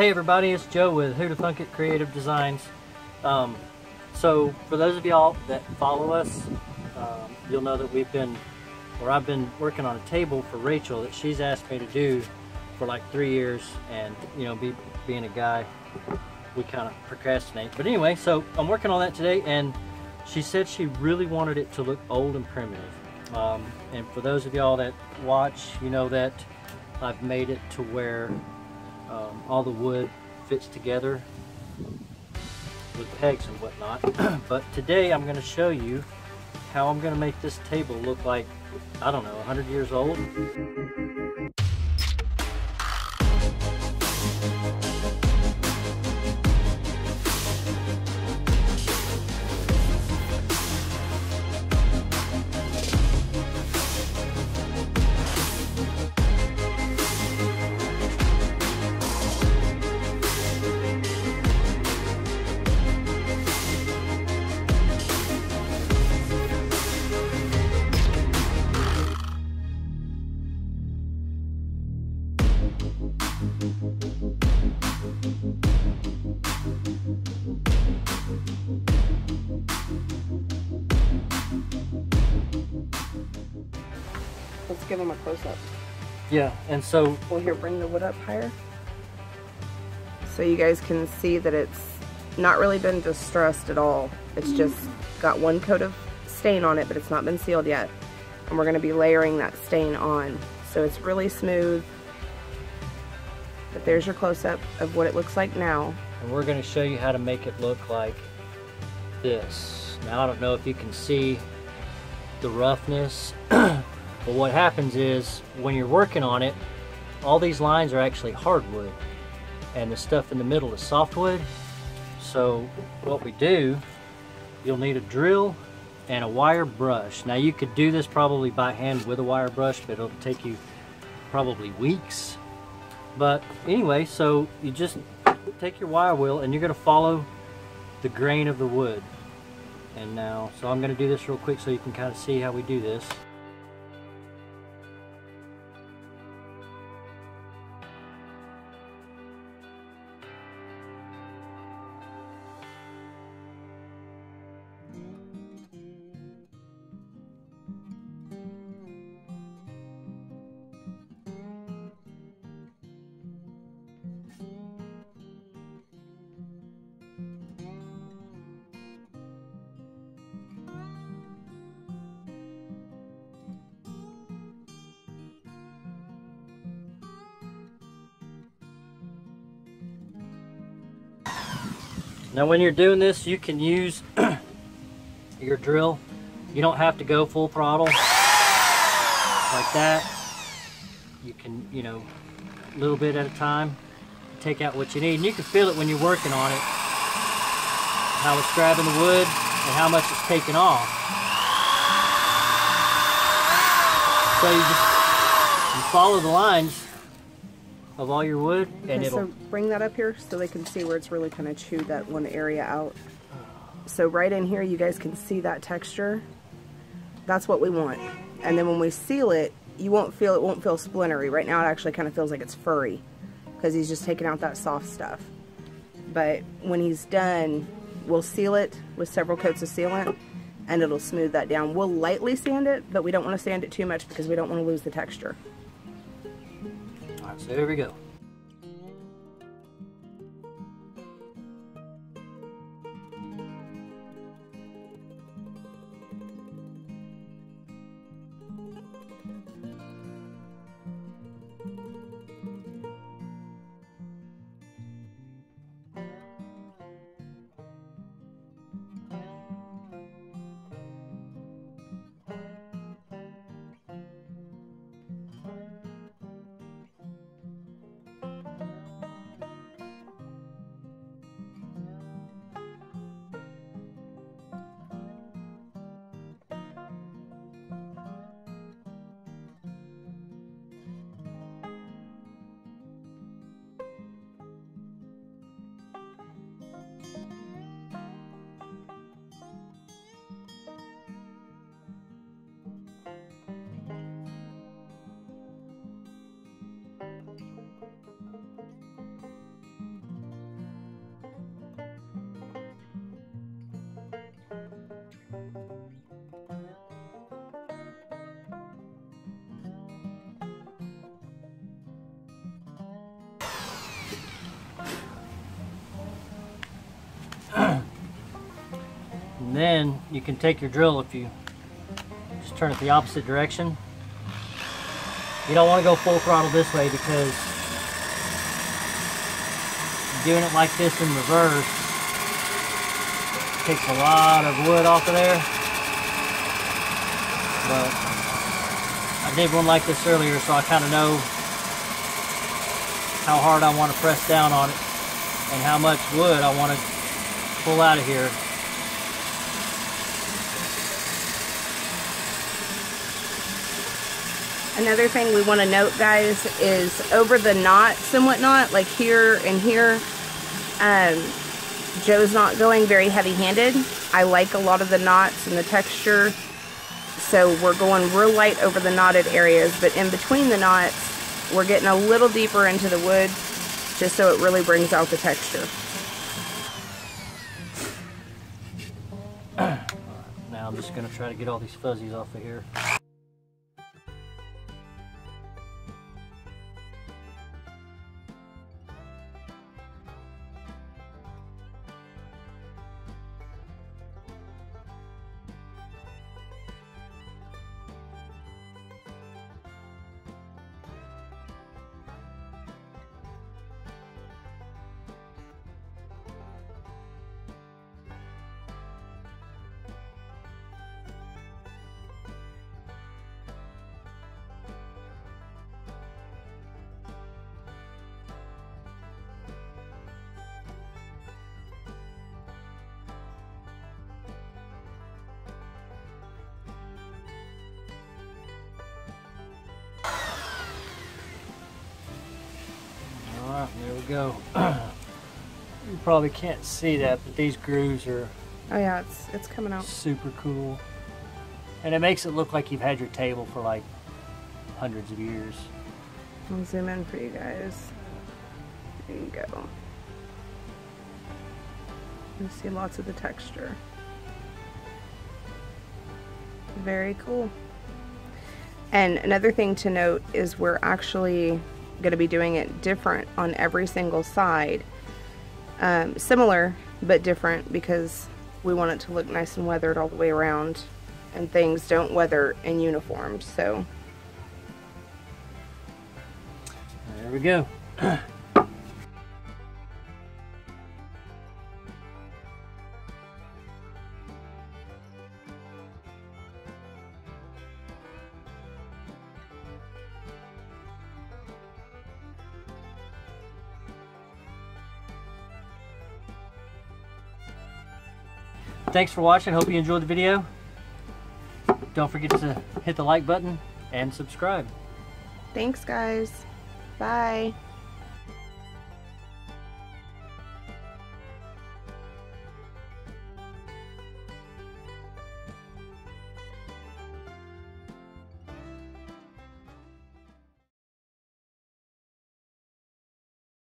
Hey everybody, it's Joe with Who'Da Thunk It Creative Designs. So for those of y'all that follow us, you'll know that I've been working on a table for Rachel that she's asked me to do for like 3 years, and you know, being a guy, we kind of procrastinate. But anyway, so I'm working on that today, and she said she really wanted it to look old and primitive. And for those of y'all that watch, you know that I've made it to where all the wood fits together with pegs and whatnot. But today I'm going to show you how I'm going to make this table look like, I don't know, 100 years old. Let's give them a close-up. Yeah, and so... Well, here, bring the wood up higher. So you guys can see that it's not really been distressed at all. It's just got one coat of stain on it, but it's not been sealed yet. And we're gonna be layering that stain on. So it's really smooth. But there's your close-up of what it looks like now. And we're gonna show you how to make it look like this. Now, I don't know if you can see the roughness. But what happens is, when you're working on it, all these lines are actually hardwood, and the stuff in the middle is softwood. So what we do, you'll need a drill and a wire brush. Now, you could do this probably by hand with a wire brush, but it'll take you probably weeks. But anyway, so you just take your wire wheel and you're gonna follow the grain of the wood. And now, so I'm gonna do this real quick so you can kind of see how we do this. Now, when you're doing this, you can use your drill. You don't have to go full throttle like that. You can, you know, a little bit at a time, take out what you need. And you can feel it when you're working on it, how it's grabbing the wood and how much it's taking off. So you just follow the lines of all your wood, and it'll... So bring that up here so they can see where it's really kind of chewed that one area out. So right in here, you guys can see that texture. That's what we want. And then when we seal it, you won't feel, it won't feel splintery. Right now it actually kind of feels like it's furry because he's just taking out that soft stuff. But when he's done, we'll seal it with several coats of sealant and it'll smooth that down. We'll lightly sand it, but we don't want to sand it too much because we don't want to lose the texture. So here we go. And then you can take your drill, if you just turn it the opposite direction. You don't want to go full throttle this way, because doing it like this in reverse takes a lot of wood off of there. But I did one like this earlier, so I kind of know how hard I want to press down on it and how much wood I want to pull out of here. Another thing we want to note, guys, is over the knots and whatnot, like here and here, Joe's not going very heavy-handed. I like a lot of the knots and the texture, so we're going real light over the knotted areas, but in between the knots, we're getting a little deeper into the wood, just so it really brings out the texture. Now I'm just going to try to get all these fuzzies off of here. There we go. You probably can't see that, but these grooves are, oh yeah, it's coming out super cool, and it makes it look like you've had your table for like hundreds of years. I'll zoom in for you guys. There you go. You see lots of the texture. Very cool. And another thing to note is we're actually going to be doing it different on every single side, similar but different, because we want it to look nice and weathered all the way around, and things don't weather in uniform. So there we go. Thanks for watching. Hope you enjoyed the video. Don't forget to hit the like button and subscribe. Thanks, guys. Bye.